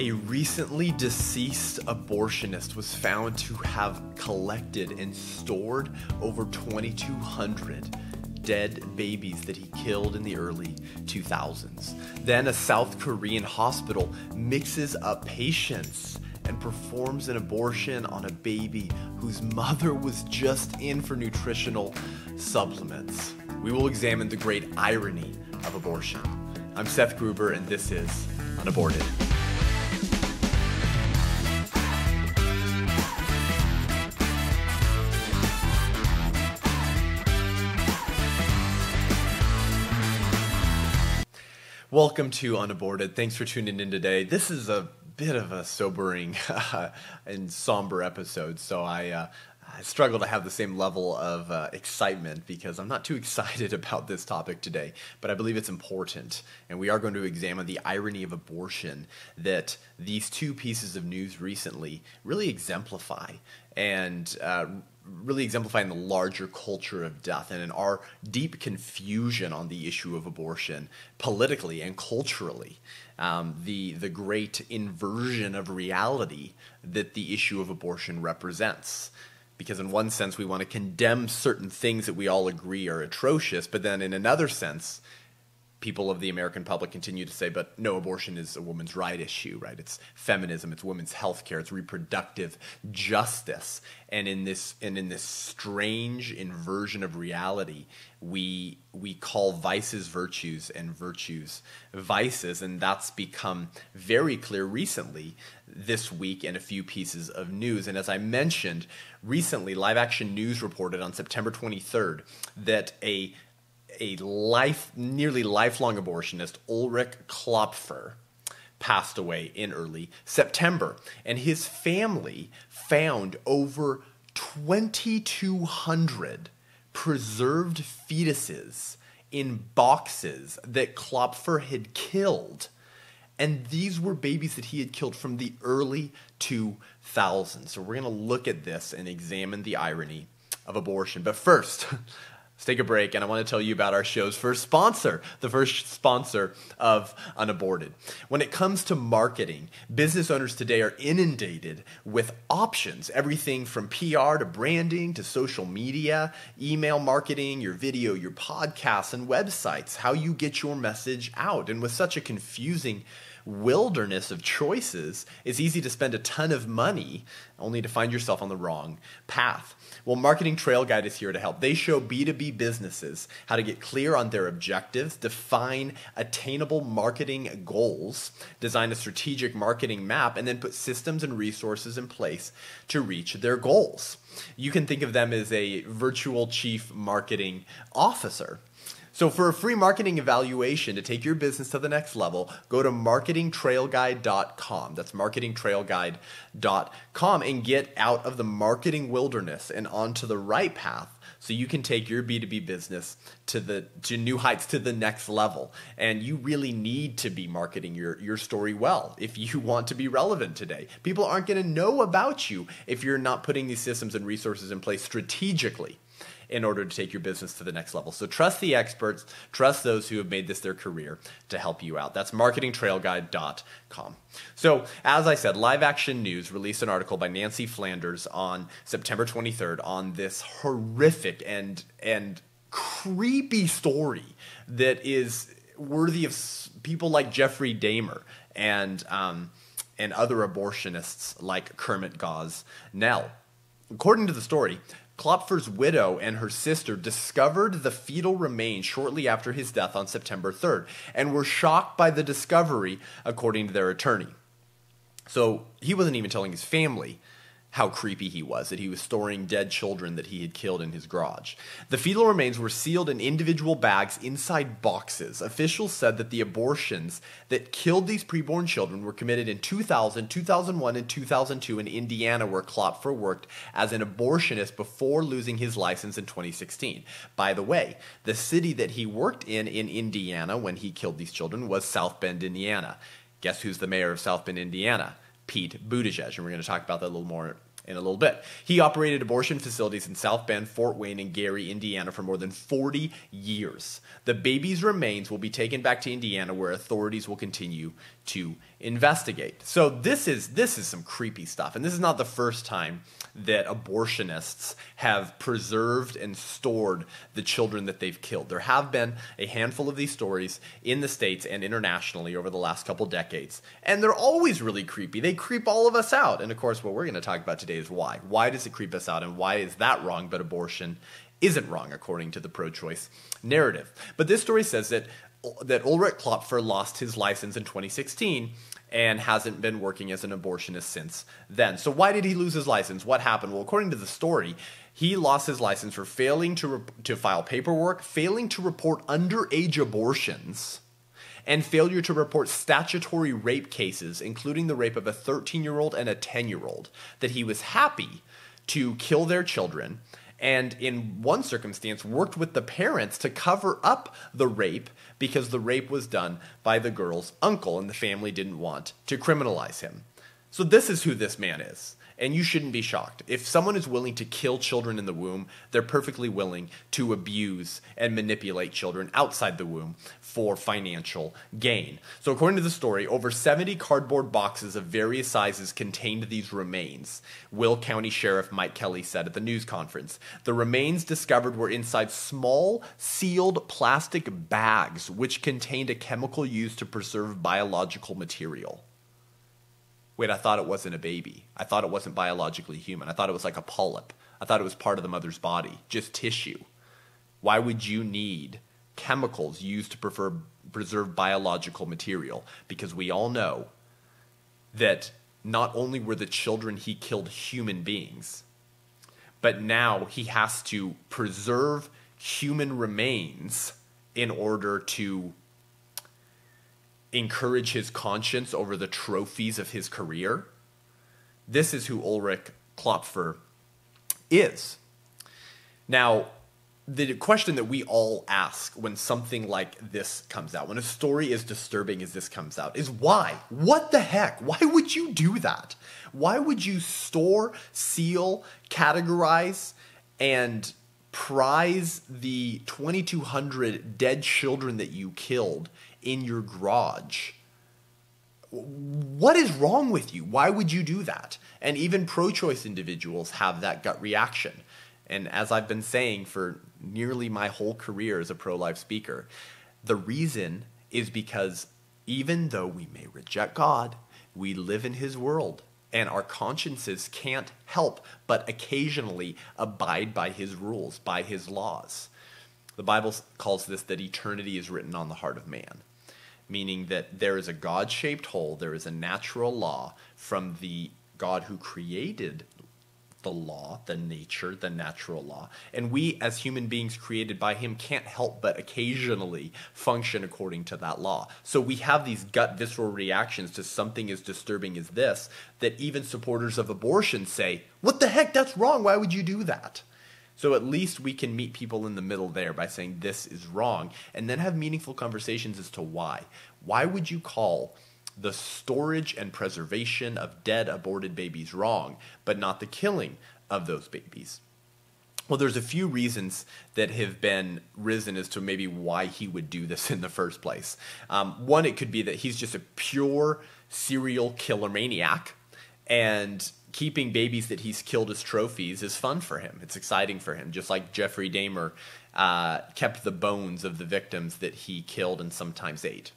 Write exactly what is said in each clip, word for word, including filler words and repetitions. a recently deceased abortionist was found to have collected and stored over twenty-two hundred dead babies that he killed in the early two thousands. Then a South Korean hospital mixes up patients and performs an abortion on a baby whose mother was just in for nutritional supplements. We will examine the great irony of abortion. I'm Seth Gruber, and this is Unaborted. Welcome to Unaborted. Thanks for tuning in today. This is a bit of a sobering and somber episode, so I, uh, I struggle to have the same level of uh, excitement because I'm not too excited about this topic today, but I believe it's important, and we are going to examine the irony of abortion that these two pieces of news recently really exemplify, and uh, really exemplifying the larger culture of death and in our deep confusion on the issue of abortion politically and culturally. Um, the, the great inversion of reality that the issue of abortion represents. Because in one sense, we want to condemn certain things that we all agree are atrocious, but then in another sense, people of the American public continue to say, but no, abortion is a woman's right issue, right? It's feminism, it's women's health care, it's reproductive justice. And in this, and in this strange inversion of reality, we we call vices virtues and virtues vices, and that's become very clear recently this week in a few pieces of news. And as I mentioned, recently Live Action News reported on September twenty-third that a a life nearly lifelong abortionist, Ulrich Klopfer, passed away in early September, and his family found over twenty-two hundred preserved fetuses in boxes that Klopfer had killed, and these were babies that he had killed from the early two thousands. So we're going to look at this and examine the irony of abortion. But first, let's take a break, and I want to tell you about our show's first sponsor, the first sponsor of Unaborted. When it comes to marketing, business owners today are inundated with options, everything from P R to branding to social media, email marketing, your video, your podcasts, and websites, how you get your message out. And with such a confusing wilderness of choices, it's easy to spend a ton of money only to find yourself on the wrong path. Well, Marketing Trail Guide is here to help. They show B two B businesses how to get clear on their objectives, define attainable marketing goals, design a strategic marketing map, and then put systems and resources in place to reach their goals. You can think of them as a virtual chief marketing officer. So for a free marketing evaluation to take your business to the next level, go to marketing trail guide dot com. That's marketing trail guide dot com, and get out of the marketing wilderness and onto the right path so you can take your B two B business to the to new heights, to the next level. And you really need to be marketing your, your story well if you want to be relevant today. People aren't going to know about you if you're not putting these systems and resources in place strategically in order to take your business to the next level. So trust the experts, trust those who have made this their career to help you out. That's marketing trail guide dot com. So as I said, Live Action News released an article by Nancy Flanders on September twenty-third on this horrific and, and creepy story that is worthy of people like Jeffrey Dahmer and, um, and other abortionists like Kermit Gosnell. According to the story, Klopfer's widow and her sister discovered the fetal remains shortly after his death on September third and were shocked by the discovery, according to their attorney. So he wasn't even telling his family how creepy he was, that he was storing dead children that he had killed in his garage. The fetal remains were sealed in individual bags inside boxes. Officials said that the abortions that killed these preborn children were committed in two thousand, two thousand one, and two thousand two in Indiana, where Klopfer worked as an abortionist before losing his license in twenty sixteen. By the way, the city that he worked in in Indiana when he killed these children was South Bend, Indiana. Guess who's the mayor of South Bend, Indiana? Pete Buttigieg, and we're going to talk about that a little more in a little bit. He operated abortion facilities in South Bend, Fort Wayne, and Gary, Indiana for more than forty years. The baby's remains will be taken back to Indiana, where authorities will continue to investigate. So this is, this is some creepy stuff, and this is not the first time that abortionists have preserved and stored the children that they've killed. There have been a handful of these stories in the States and internationally over the last couple decades, and they're always really creepy. They creep all of us out, and of course what we're going to talk about today is why. Why does it creep us out, and why is that wrong, but abortion isn't wrong according to the pro-choice narrative? But this story says that that Ulrich Klopfer lost his license in twenty sixteen and hasn't been working as an abortionist since then. So why did he lose his license? What happened? Well, according to the story, he lost his license for failing to, to file paperwork, failing to report underage abortions, and failure to report statutory rape cases, including the rape of a thirteen-year-old and a ten-year-old, that he was happy to kill their children, and in one circumstance worked with the parents to cover up the rape because the rape was done by the girl's uncle and the family didn't want to criminalize him. So this is who this man is, and you shouldn't be shocked. If someone is willing to kill children in the womb, they're perfectly willing to abuse and manipulate children outside the womb for financial gain. So according to the story, over seventy cardboard boxes of various sizes contained these remains, Will County Sheriff Mike Kelly said at the news conference. The remains discovered were inside small sealed plastic bags which contained a chemical used to preserve biological material. Wait, I thought it wasn't a baby. I thought it wasn't biologically human. I thought it was like a polyp. I thought it was part of the mother's body, just tissue. Why would you need chemicals used to prefer, preserve biological material? Because we all know that not only were the children he killed human beings, but now he has to preserve human remains in order to encourage his conscience over the trophies of his career. This is who Ulrich Klopfer is. Now, the question that we all ask when something like this comes out, when a story as disturbing as this comes out, is why? What the heck? Why would you do that? Why would you store, seal, categorize, and prize the twenty-two hundred dead children that you killed in your garage? What is wrong with you? Why would you do that? And even pro-choice individuals have that gut reaction. And as I've been saying for nearly my whole career as a pro-life speaker, the reason is because even though we may reject God, we live in his world, and our consciences can't help but occasionally abide by his rules, by his laws. The Bible calls this that eternity is written on the heart of man, meaning that there is a God-shaped whole, there is a natural law from the God who created the law, the nature, the natural law. And we as human beings created by him can't help but occasionally function according to that law. So we have these gut visceral reactions to something as disturbing as this that even supporters of abortion say, what the heck, that's wrong, why would you do that? So at least we can meet people in the middle there by saying this is wrong, and then have meaningful conversations as to why. Why would you call the storage and preservation of dead aborted babies wrong, but not the killing of those babies? Well, there's a few reasons that have been risen as to maybe why he would do this in the first place. Um, one, it could be that he's just a pure serial killer maniac, and keeping babies that he's killed as trophies is fun for him. It's exciting for him, just like Jeffrey Dahmer uh, kept the bones of the victims that he killed and sometimes ate.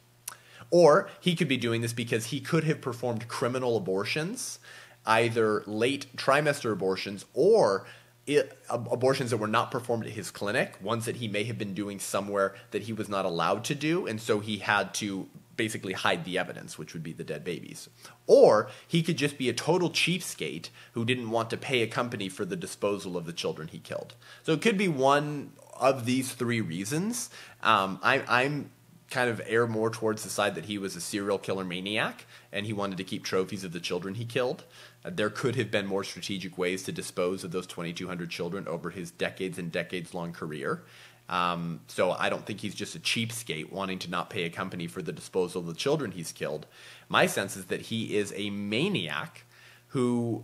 Or he could be doing this because he could have performed criminal abortions, either late trimester abortions or It, abortions that were not performed at his clinic, ones that he may have been doing somewhere that he was not allowed to do, and so he had to basically hide the evidence, which would be the dead babies. Or he could just be a total cheapskate who didn't want to pay a company for the disposal of the children he killed. So it could be one of these three reasons. Um, I, I'm kind of err more towards the side that he was a serial killer maniac and he wanted to keep trophies of the children he killed. There could have been more strategic ways to dispose of those twenty-two hundred children over his decades and decades-long career. Um, so I don't think he's just a cheapskate wanting to not pay a company for the disposal of the children he's killed. My sense is that he is a maniac who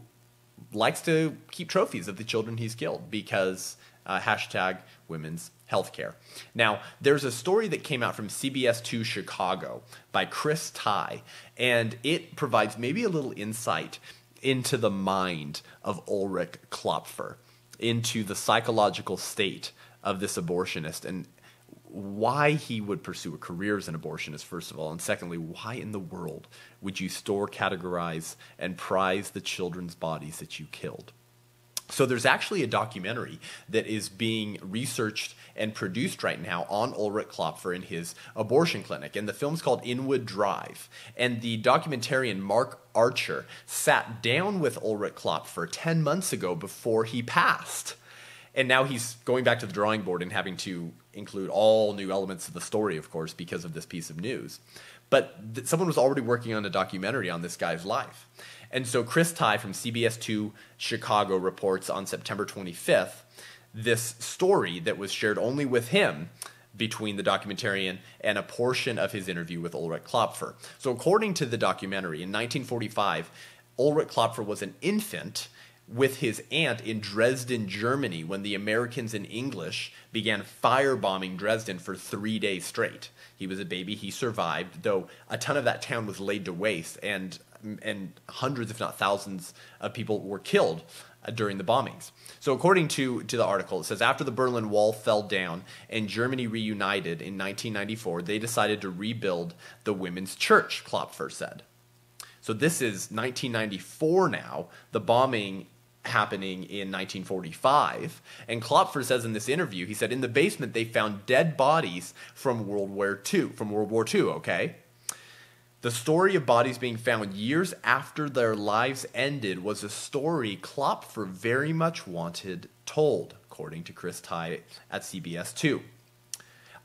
likes to keep trophies of the children he's killed because uh, hashtag women's healthcare. Now, there's a story that came out from C B S two Chicago by Chris Tai, and it provides maybe a little insight into the mind of Ulrich Klopfer, into the psychological state of this abortionist, and why he would pursue a career as an abortionist, first of all, and secondly, why in the world would you store, categorize, and prize the children's bodies that you killed? So there's actually a documentary that is being researched and produced right now on Ulrich Klopfer in his abortion clinic, and the film's called Inwood Drive. And the documentarian Mark Archer sat down with Ulrich Klopfer ten months ago before he passed. And now he's going back to the drawing board and having to include all new elements of the story, of course, because of this piece of news. But th- someone was already working on a documentary on this guy's life. And so Chris Tai from C B S two Chicago reports on September twenty-fifth this story that was shared only with him between the documentarian and a portion of his interview with Ulrich Klopfer. So according to the documentary, in nineteen forty-five, Ulrich Klopfer was an infant with his aunt in Dresden, Germany, when the Americans and English began firebombing Dresden for three days straight. He was a baby. He survived, though a ton of that town was laid to waste, and and hundreds, if not thousands, of people were killed uh, during the bombings. So according to, to the article, it says, after the Berlin Wall fell down and Germany reunited in nineteen ninety-four, they decided to rebuild the women's church, Klopfer said. So this is nineteen ninety-four now, the bombing happening in nineteen forty-five. And Klopfer says in this interview, he said, in the basement, they found dead bodies from World War Two, from World War Two, okay? The story of bodies being found years after their lives ended was a story Klopfer very much wanted told, according to Chris Tai at C B S two.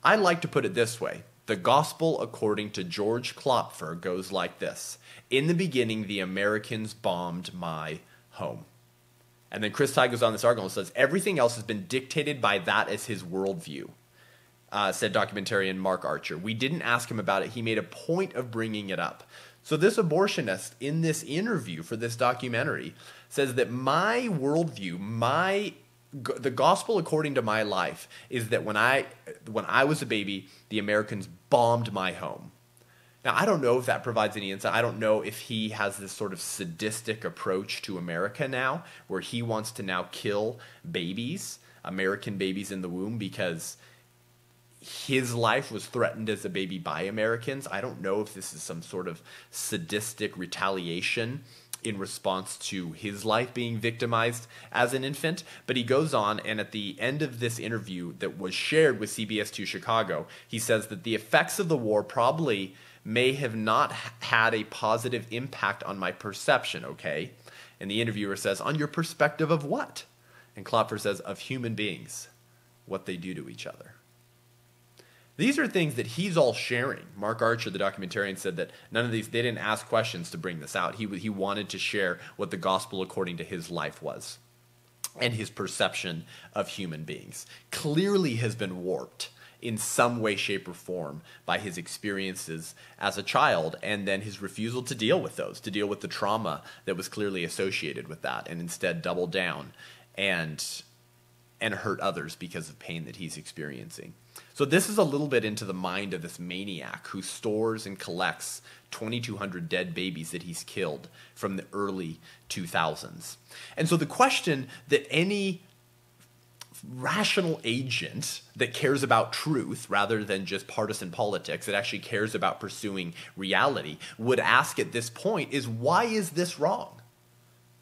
I like to put it this way. The gospel, according to George Klopfer, goes like this. In the beginning, the Americans bombed my home. And then Chris Tai goes on this article and says, everything else has been dictated by that as his worldview, uh, said documentarian Mark Archer. We didn't ask him about it. He made a point of bringing it up. So this abortionist in this interview for this documentary says that my worldview, my the gospel according to my life is that when I when I was a baby, the Americans bombed my home. Now, I don't know if that provides any insight. I don't know if he has this sort of sadistic approach to America now, where he wants to now kill babies, American babies in the womb, because his life was threatened as a baby by Americans. I don't know if this is some sort of sadistic retaliation in response to his life being victimized as an infant. But he goes on, and at the end of this interview that was shared with C B S two Chicago, he says that the effects of the war probably may have not had a positive impact on my perception, okay? And the interviewer says, on your perspective of what? And Klopfer says, of human beings, what they do to each other. These are things that he's all sharing. Mark Archer, the documentarian, said that none of these, they didn't ask questions to bring this out. He, he wanted to share what the gospel according to his life was and his perception of human beings. Clearly has been warped in some way, shape, or form by his experiences as a child, and then his refusal to deal with those, to deal with the trauma that was clearly associated with that, and instead double down and and hurt others because of pain that he's experiencing. So this is a little bit into the mind of this maniac who stores and collects twenty-two hundred dead babies that he's killed from the early two thousands. And so the question that any rational agent that cares about truth rather than just partisan politics, that actually cares about pursuing reality, would ask at this point is, why is this wrong?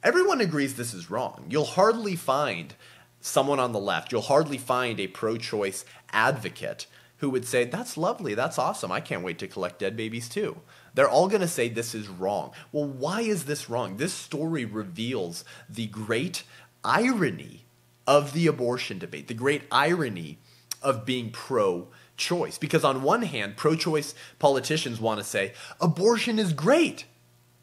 Everyone agrees this is wrong. You'll hardly find someone on the left, you'll hardly find a pro-choice advocate who would say, that's lovely, that's awesome, I can't wait to collect dead babies too. They're all going to say this is wrong. Well, why is this wrong? This story reveals the great irony of the abortion debate, the great irony of being pro-choice. Because on one hand, pro-choice politicians want to say, abortion is great.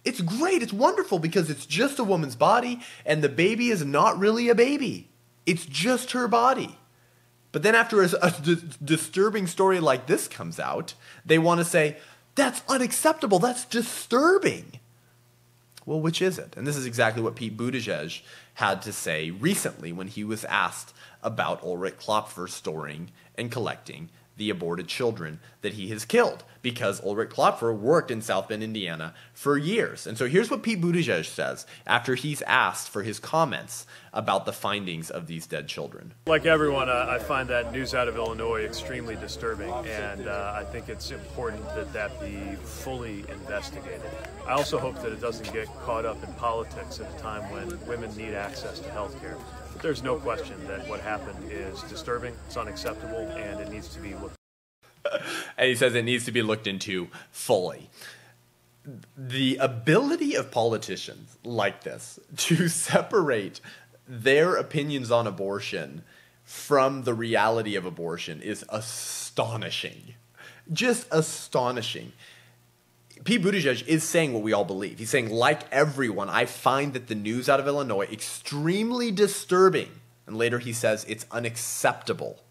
It's great. It's wonderful because it's just a woman's body and the baby is not really a baby. It's just her body. But then after a, a d- disturbing story like this comes out, they want to say, that's unacceptable. That's disturbing. Well, which is it? And this is exactly what Pete Buttigieg had to say recently when he was asked about Ulrich Klopfer storing and collecting the aborted children that he has killed, because Ulrich Klopfer worked in South Bend, Indiana for years. And so here's what Pete Buttigieg says after he's asked for his comments about the findings of these dead children. Like everyone, uh, I find that news out of Illinois extremely disturbing, and uh, I think it's important that that be fully investigated. I also hope that it doesn't get caught up in politics at a time when women need access to health care. But there's no question that what happened is disturbing, it's unacceptable, and it needs to be looked into. And he says it needs to be looked into fully. The ability of politicians like this to separate their opinions on abortion from the reality of abortion is astonishing. Just astonishing. Pete Buttigieg is saying what we all believe. He's saying, like everyone, I find that the news out of Illinois extremely disturbing. And later he says it's unacceptable.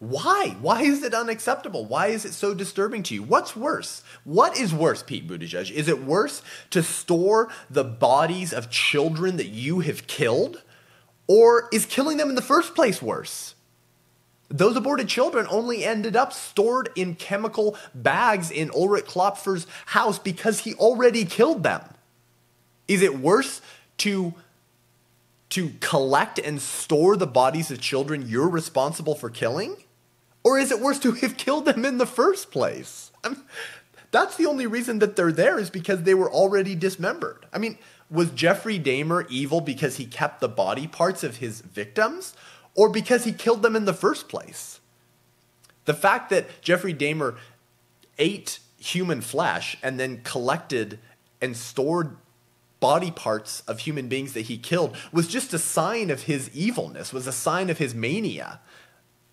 Why? Why is it unacceptable? Why is it so disturbing to you? What's worse? What is worse, Pete Buttigieg? Is it worse to store the bodies of children that you have killed? Or is killing them in the first place worse? Those aborted children only ended up stored in chemical bags in Ulrich Klopfer's house because he already killed them. Is it worse to, to collect and store the bodies of children you're responsible for killing? Or is it worse to have killed them in the first place? I mean, that's the only reason that they're there, is because they were already dismembered. I mean, was Jeffrey Dahmer evil because he kept the body parts of his victims? Or because he killed them in the first place? The fact that Jeffrey Dahmer ate human flesh and then collected and stored body parts of human beings that he killed was just a sign of his evilness, was a sign of his mania.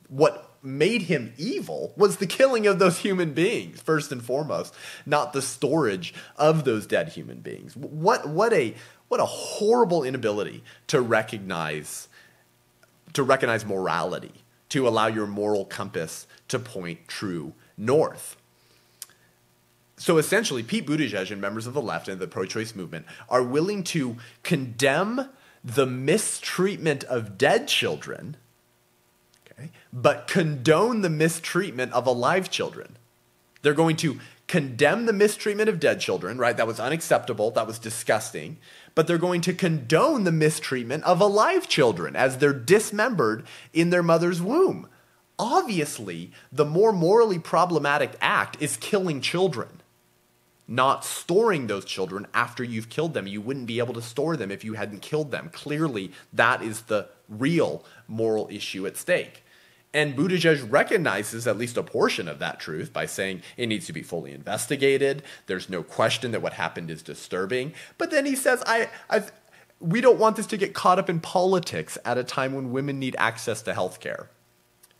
What made him evil was the killing of those human beings, first and foremost, not the storage of those dead human beings. What, what, a, what a horrible inability to recognize to recognize morality, to allow your moral compass to point true north. So essentially, Pete Buttigieg and members of the left and the pro-choice movement are willing to condemn the mistreatment of dead children, okay, but condone the mistreatment of alive children. They're going to condemn the mistreatment of dead children, right? That was unacceptable. That was disgusting. But they're going to condone the mistreatment of alive children as they're dismembered in their mother's womb. Obviously, the more morally problematic act is killing children, not storing those children after you've killed them. You wouldn't be able to store them if you hadn't killed them. Clearly, that is the real moral issue at stake. And Buttigieg recognizes at least a portion of that truth by saying it needs to be fully investigated. There's no question that what happened is disturbing. But then he says, I, I, we don't want this to get caught up in politics at a time when women need access to health care.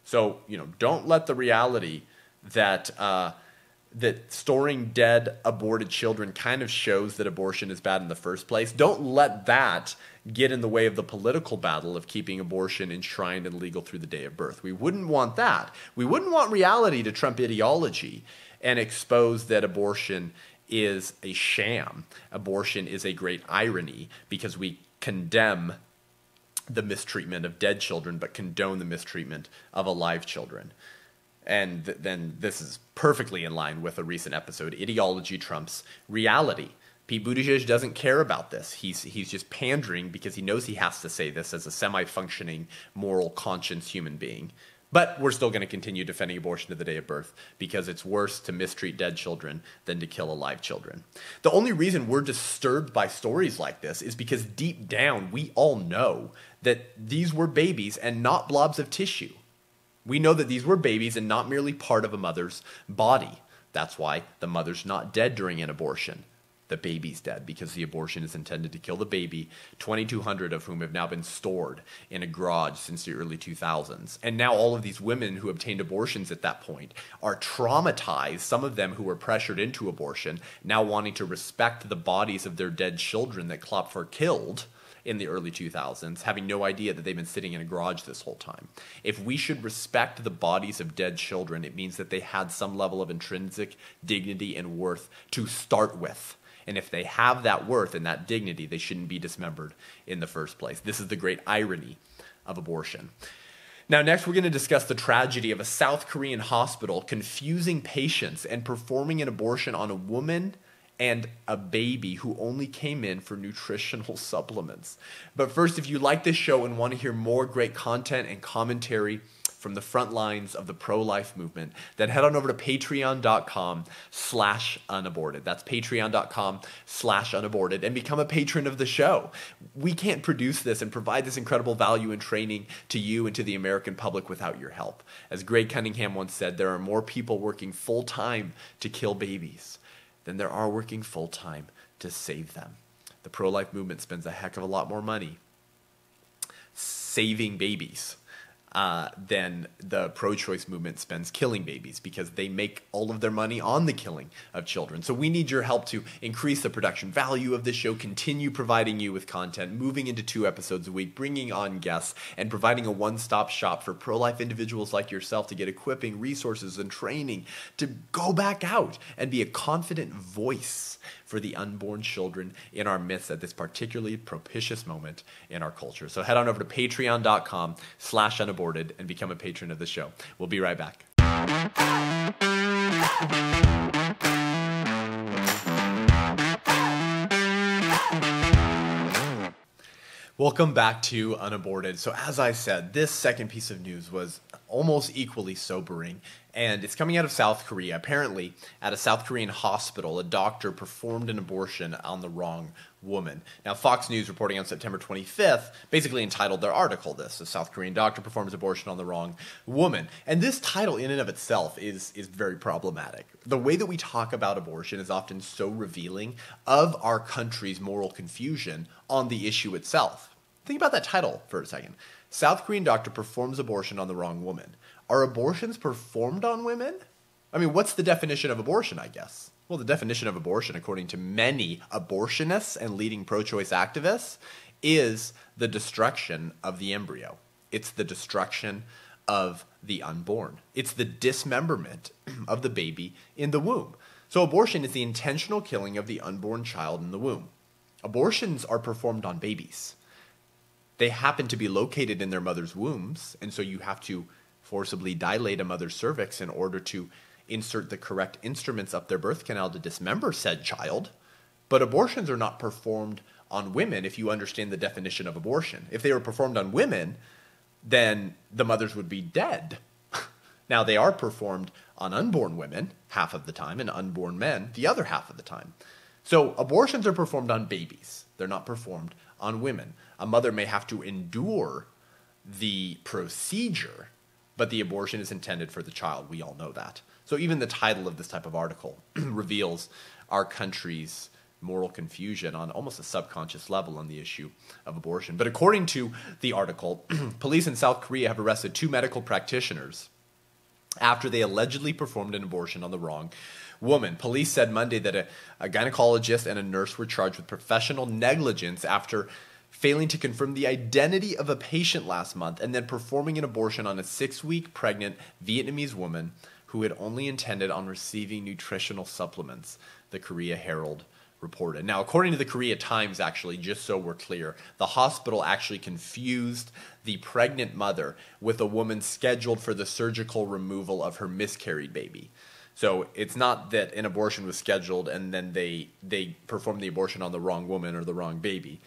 So, you know, don't let the reality that, uh, that storing dead aborted children kind of shows that abortion is bad in the first place. Don't let that get in the way of the political battle of keeping abortion enshrined and legal through the day of birth. We wouldn't want that. We wouldn't want reality to trump ideology and expose that abortion is a sham. Abortion is a great irony because we condemn the mistreatment of dead children but condone the mistreatment of alive children. And th- then this is perfectly in line with a recent episode, Ideology Trumps Reality. Pete Buttigieg doesn't care about this. He's, he's just pandering because he knows he has to say this as a semi-functioning, moral conscience human being. But we're still going to continue defending abortion to the day of birth because it's worse to mistreat dead children than to kill alive children. The only reason we're disturbed by stories like this is because deep down we all know that these were babies and not blobs of tissue. We know that these were babies and not merely part of a mother's body. That's why the mother's not dead during an abortion. The baby's dead because the abortion is intended to kill the baby, twenty-two hundred of whom have now been stored in a garage since the early two thousands. And now all of these women who obtained abortions at that point are traumatized, some of them who were pressured into abortion, now wanting to respect the bodies of their dead children that Klopfer killed in the early two thousands, having no idea that they've been sitting in a garage this whole time. If we should respect the bodies of dead children, it means that they had some level of intrinsic dignity and worth to start with. And if they have that worth and that dignity, they shouldn't be dismembered in the first place. This is the great irony of abortion. Now, next, we're going to discuss the tragedy of a South Korean hospital confusing patients and performing an abortion on a woman and a baby who only came in for nutritional supplements. But first, if you like this show and want to hear more great content and commentary from the front lines of the pro-life movement, then head on over to patreon.com slash unaborted. That's patreon.com slash unaborted and become a patron of the show. We can't produce this and provide this incredible value and training to you and to the American public without your help. As Greg Cunningham once said, there are more people working full-time to kill babies than there are working full-time to save them. The pro-life movement spends a heck of a lot more money saving babies Uh, then the pro-choice movement spends killing babies, because they make all of their money on the killing of children. So we need your help to increase the production value of this show, continue providing you with content, moving into two episodes a week, bringing on guests, and providing a one-stop shop for pro-life individuals like yourself to get equipping, resources, and training to go back out and be a confident voice for the unborn children in our midst at this particularly propitious moment in our culture. So head on over to patreon.com slash unaborted and become a patron of the show. We'll be right back. Welcome back to Unaborted. So as I said, this second piece of news was almost equally sobering, and it's coming out of South Korea. Apparently, at a South Korean hospital, a doctor performed an abortion on the wrong woman. Now, Fox News, reporting on September twenty-fifth, basically entitled their article this: "A South Korean doctor performs abortion on the wrong woman." And this title in and of itself is, is very problematic. The way that we talk about abortion is often so revealing of our country's moral confusion on the issue itself. Think about that title for a second. South Korean doctor performs abortion on the wrong woman. Are abortions performed on women? I mean, what's the definition of abortion, I guess? Well, the definition of abortion, according to many abortionists and leading pro-choice activists, is the destruction of the embryo. It's the destruction of the unborn. It's the dismemberment of the baby in the womb. So abortion is the intentional killing of the unborn child in the womb. Abortions are performed on babies. They happen to be located in their mother's wombs, and so you have to forcibly dilate a mother's cervix in order to insert the correct instruments up their birth canal to dismember said child. But abortions are not performed on women, if you understand the definition of abortion. If they were performed on women, then the mothers would be dead. Now, they are performed on unborn women half of the time and unborn men the other half of the time. So abortions are performed on babies. They're not performed on women. A mother may have to endure the procedure, but the abortion is intended for the child. We all know that. So even the title of this type of article reveals our country's moral confusion on almost a subconscious level on the issue of abortion. But according to the article, police in South Korea have arrested two medical practitioners after they allegedly performed an abortion on the wrong woman. Police said Monday that a, a gynecologist and a nurse were charged with professional negligence after failing to confirm the identity of a patient last month and then performing an abortion on a six-week pregnant Vietnamese woman who had only intended on receiving nutritional supplements, the Korea Herald reported. Now, according to the Korea Times, actually, just so we're clear, the hospital actually confused the pregnant mother with a woman scheduled for the surgical removal of her miscarried baby. So it's not that an abortion was scheduled and then they, they performed the abortion on the wrong woman or the wrong baby.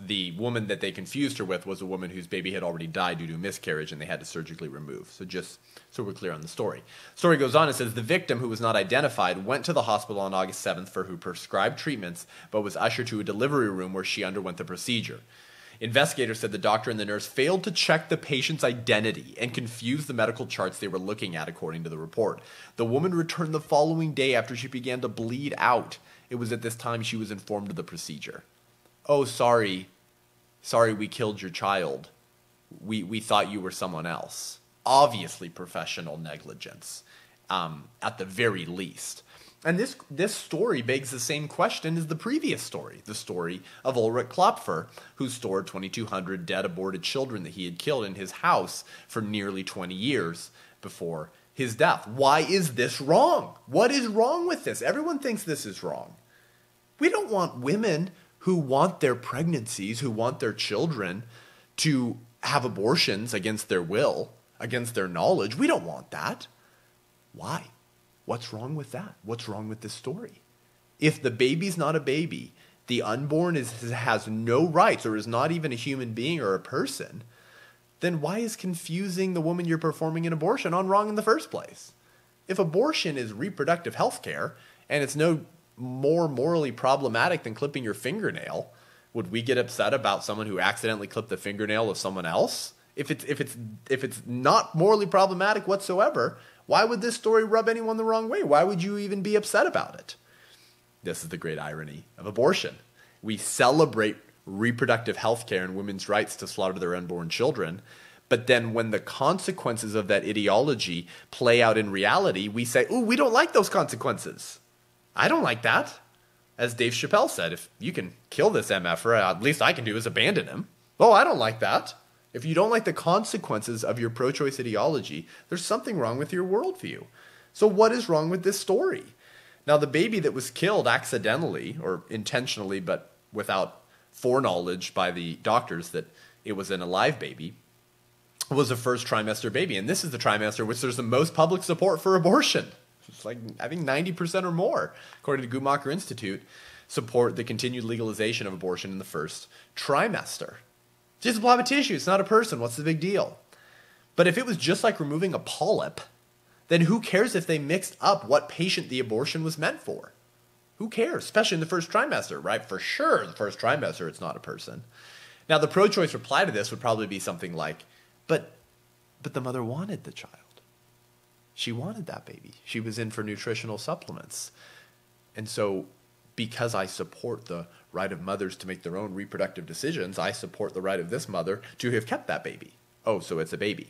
The woman that they confused her with was a woman whose baby had already died due to miscarriage and they had to surgically remove. So just so we're clear on the story. Story goes on and says the victim, who was not identified, went to the hospital on August seventh for her prescribed treatments, but was ushered to a delivery room where she underwent the procedure. Investigators said the doctor and the nurse failed to check the patient's identity and confused the medical charts they were looking at, according to the report. The woman returned the following day after she began to bleed out. It was at this time she was informed of the procedure. "Oh, sorry, sorry, we killed your child. We, we thought you were someone else." Obviously professional negligence, um, at the very least. And this, this story begs the same question as the previous story, the story of Ulrich Klopfer, who stored twenty-two hundred dead aborted children that he had killed in his house for nearly twenty years before his death. Why is this wrong? What is wrong with this? Everyone thinks this is wrong. We don't want women who want their pregnancies, who want their children to have abortions against their will, against their knowledge. We don't want that. Why? What's wrong with that? What's wrong with this story? If the baby's not a baby, the unborn is, has no rights or is not even a human being or a person, then why is confusing the woman you're performing an abortion on wrong in the first place? If abortion is reproductive health care and it's no more morally problematic than clipping your fingernail, would we get upset about someone who accidentally clipped the fingernail of someone else? If it's, if it's, if it's not morally problematic whatsoever, why would this story rub anyone the wrong way? Why would you even be upset about it? This is the great irony of abortion. We celebrate reproductive health care and women's rights to slaughter their unborn children, but then when the consequences of that ideology play out in reality, we say, ooh, we don't like those consequences. I don't like that. As Dave Chappelle said, if you can kill this M F er, at least I can do is abandon him. Oh, I don't like that. If you don't like the consequences of your pro-choice ideology, there's something wrong with your worldview. So what is wrong with this story? Now, the baby that was killed accidentally or intentionally, but without foreknowledge by the doctors that it was an alive baby, was a first trimester baby. And this is the trimester which there's the most public support for abortion. It's like, I think ninety percent or more, according to Guttmacher Institute, support the continued legalization of abortion in the first trimester. It's just a blob of tissue. It's not a person. What's the big deal? But if it was just like removing a polyp, then who cares if they mixed up what patient the abortion was meant for? Who cares? Especially in the first trimester, right? For sure, the first trimester, it's not a person. Now, the pro-choice reply to this would probably be something like, but, but the mother wanted the child. She wanted that baby. She was in for nutritional supplements. And so because I support the right of mothers to make their own reproductive decisions, I support the right of this mother to have kept that baby. Oh, so it's a baby.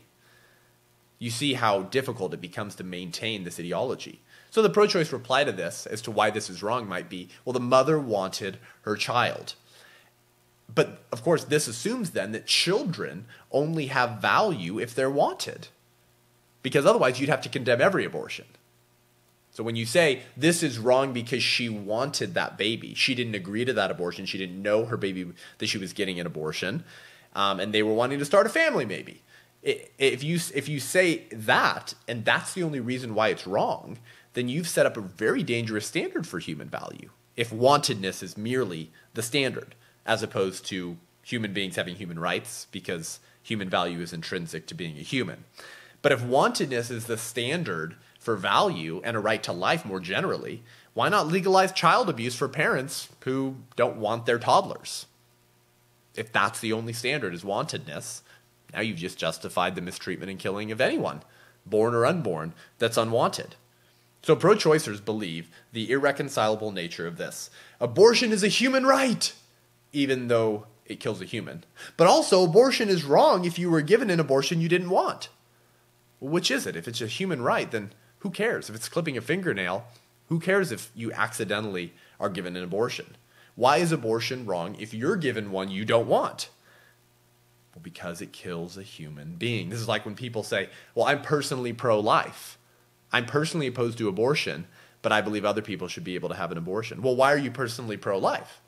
You see how difficult it becomes to maintain this ideology. So the pro-choice reply to this as to why this is wrong might be, well, the mother wanted her child. But of course, this assumes then that children only have value if they're wanted. Because otherwise, you'd have to condemn every abortion. So when you say, this is wrong because she wanted that baby, she didn't agree to that abortion, she didn't know her baby that she was getting an abortion, um, and they were wanting to start a family maybe. If you, if you say that, and that's the only reason why it's wrong, then you've set up a very dangerous standard for human value. If wantedness is merely the standard, as opposed to human beings having human rights, because human value is intrinsic to being a human. But if wantedness is the standard for value and a right to life more generally, why not legalize child abuse for parents who don't want their toddlers? If that's the only standard is wantedness, now you've just justified the mistreatment and killing of anyone, born or unborn, that's unwanted. So pro-choicers believe the irreconcilable nature of this. Abortion is a human right, even though it kills a human. But also abortion is wrong if you were given an abortion you didn't want. Which is it? If it's a human right, then who cares? If it's clipping a fingernail, who cares if you accidentally are given an abortion? Why is abortion wrong if you're given one you don't want? Well, because it kills a human being. This is like when people say, well, I'm personally pro-life. I'm personally opposed to abortion, but I believe other people should be able to have an abortion. Well, why are you personally pro-life?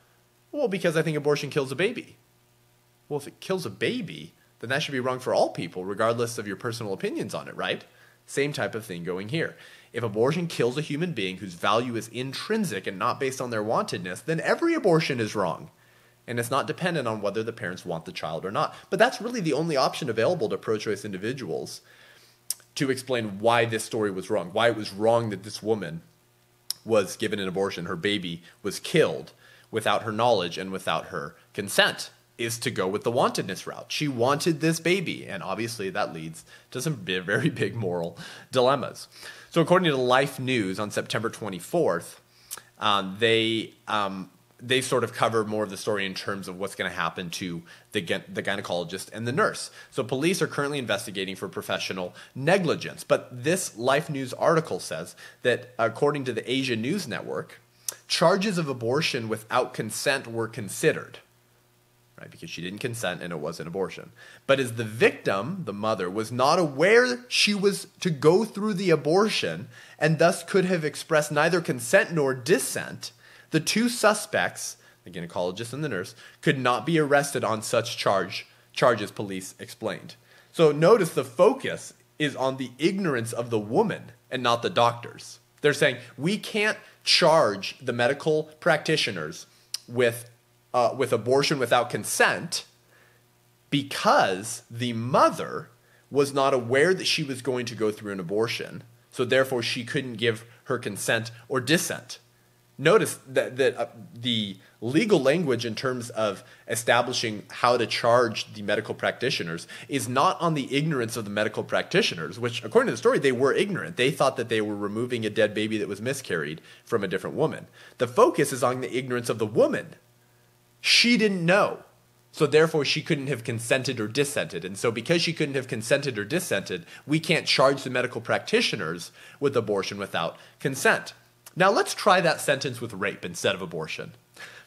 Well, because I think abortion kills a baby. Well, if it kills a baby, then that should be wrong for all people, regardless of your personal opinions on it, right? Same type of thing going here. If abortion kills a human being whose value is intrinsic and not based on their wantedness, then every abortion is wrong. And it's not dependent on whether the parents want the child or not. But that's really the only option available to pro-choice individuals to explain why this story was wrong, why it was wrong that this woman was given an abortion, her baby was killed without her knowledge and without her consent, is to go with the wantedness route. She wanted this baby, and obviously that leads to some very big moral dilemmas. So according to Life News on September twenty-fourth, um, they um, they sort of cover more of the story in terms of what's going to happen to the, the gynecologist and the nurse. So police are currently investigating for professional negligence. But this Life News article says that according to the Asia News Network, charges of abortion without consent were considered. Right, because she didn't consent and it was an abortion. But as the victim, the mother, was not aware she was to go through the abortion and thus could have expressed neither consent nor dissent, The two suspects, the gynecologist and the nurse, could not be arrested on such charge, charges, police explained. So notice the focus is on the ignorance of the woman and not the doctors. They're saying, we can't charge the medical practitioners with uh, with abortion without consent because the mother was not aware that she was going to go through an abortion. So therefore, she couldn't give her consent or dissent. Notice that, that uh, the legal language in terms of establishing how to charge the medical practitioners is not on the ignorance of the medical practitioners, which, according to the story, they were ignorant. They thought that they were removing a dead baby that was miscarried from a different woman. The focus is on the ignorance of the woman. She didn't know. So therefore, she couldn't have consented or dissented. And so because she couldn't have consented or dissented, we can't charge the medical practitioners with abortion without consent. Now let's try that sentence with rape instead of abortion.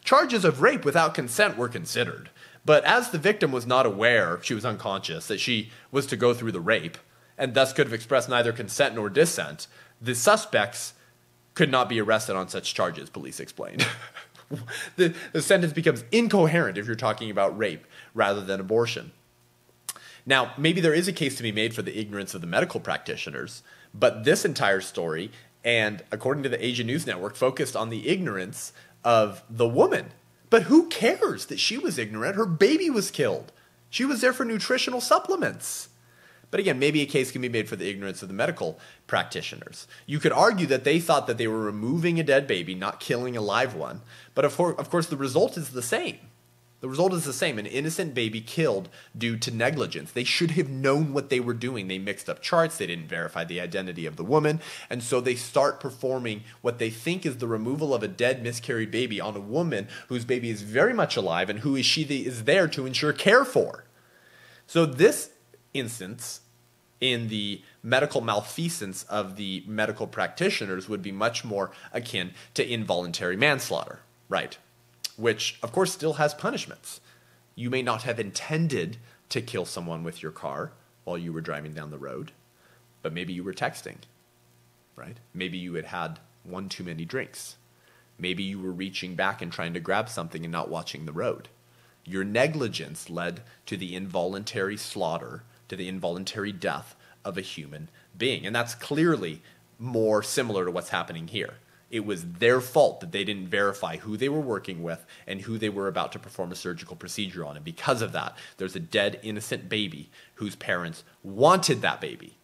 Charges of rape without consent were considered, but as the victim was not aware, she was unconscious, that she was to go through the rape, and thus could have expressed neither consent nor dissent, the suspects could not be arrested on such charges, police explained. the, the sentence becomes incoherent if you're talking about rape rather than abortion. Now, maybe there is a case to be made for the ignorance of the medical practitioners, but this entire story, and according to the Asia News Network, focused on the ignorance of the woman. But who cares that she was ignorant? Her baby was killed. She was there for nutritional supplements. But again, maybe a case can be made for the ignorance of the medical practitioners. You could argue that they thought that they were removing a dead baby, not killing a live one. But of course, the result is the same. The result is the same, an innocent baby killed due to negligence. They should have known what they were doing. They mixed up charts, they didn't verify the identity of the woman, and so they start performing what they think is the removal of a dead miscarried baby on a woman whose baby is very much alive and who is she is there to ensure care for. So this instance in the medical malfeasance of the medical practitioners would be much more akin to involuntary manslaughter, right? Which, of course, still has punishments. You may not have intended to kill someone with your car while you were driving down the road, but maybe you were texting, right? Maybe you had had one too many drinks. Maybe you were reaching back and trying to grab something and not watching the road. Your negligence led to the involuntary slaughter, to the involuntary death of a human being. And that's clearly more similar to what's happening here. It was their fault that they didn't verify who they were working with and who they were about to perform a surgical procedure on. And because of that, there's a dead, innocent baby whose parents wanted that baby.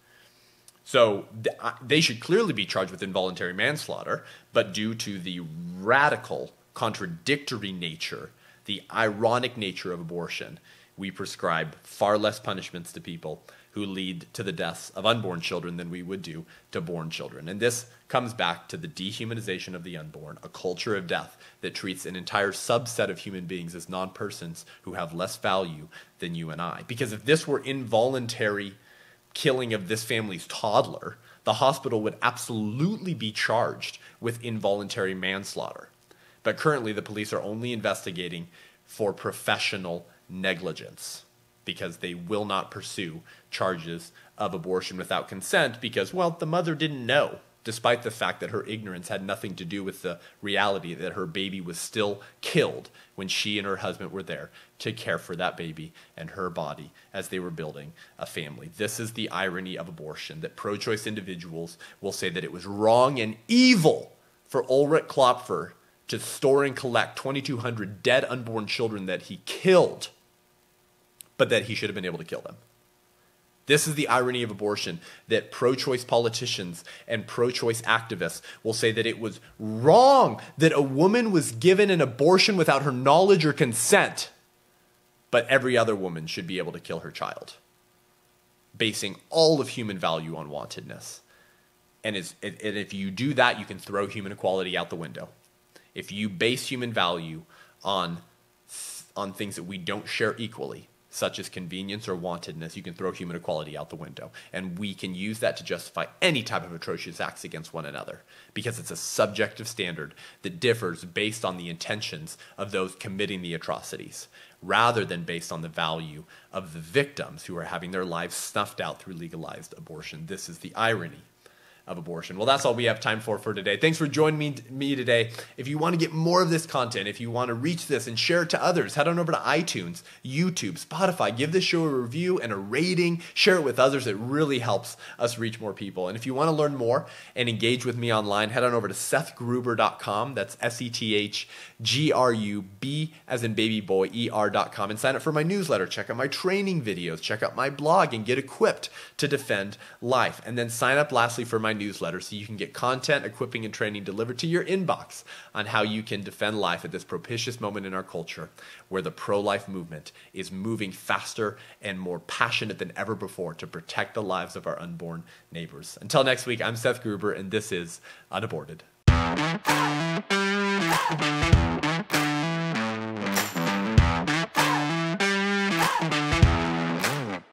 So th- they should clearly be charged with involuntary manslaughter, but due to the radical, contradictory nature, the ironic nature of abortion, we prescribe far less punishments to people who lead to the deaths of unborn children than we would do to born children. And this comes back to the dehumanization of the unborn, a culture of death that treats an entire subset of human beings as non-persons who have less value than you and I. Because if this were involuntary killing of this family's toddler, the hospital would absolutely be charged with involuntary manslaughter. But currently, the police are only investigating for professional negligence, because they will not pursue charges of abortion without consent because, well, the mother didn't know, despite the fact that her ignorance had nothing to do with the reality that her baby was still killed when she and her husband were there to care for that baby and her body as they were building a family. This is the irony of abortion, that pro-choice individuals will say that it was wrong and evil for Ulrich Klopfer to store and collect twenty-two hundred dead unborn children that he killed, but that he should have been able to kill them. This is the irony of abortion, that pro-choice politicians and pro-choice activists will say that it was wrong that a woman was given an abortion without her knowledge or consent, but every other woman should be able to kill her child, basing all of human value on wantedness. And, is, and if you do that, you can throw human equality out the window. If you base human value on, on things that we don't share equally, such as convenience or wantedness, you can throw human equality out the window. And we can use that to justify any type of atrocious acts against one another, because it's a subjective standard that differs based on the intentions of those committing the atrocities, rather than based on the value of the victims who are having their lives snuffed out through legalized abortion. This is the irony of abortion. Well, that's all we have time for for today. Thanks for joining me, me today. If you want to get more of this content, if you want to reach this and share it to others, head on over to iTunes, YouTube, Spotify. Give this show a review and a rating. Share it with others. It really helps us reach more people. And if you want to learn more and engage with me online, head on over to seth gruber dot com. That's S E T H G R U B as in baby boy, E R dot com, and sign up for my newsletter. Check out my training videos. Check out my blog and get equipped to defend life. And then sign up lastly for my newsletter so you can get content, equipping, and training delivered to your inbox on how you can defend life at this propitious moment in our culture where the pro-life movement is moving faster and more passionate than ever before to protect the lives of our unborn neighbors. Until next week, I'm Seth Gruber, and this is Unaborted.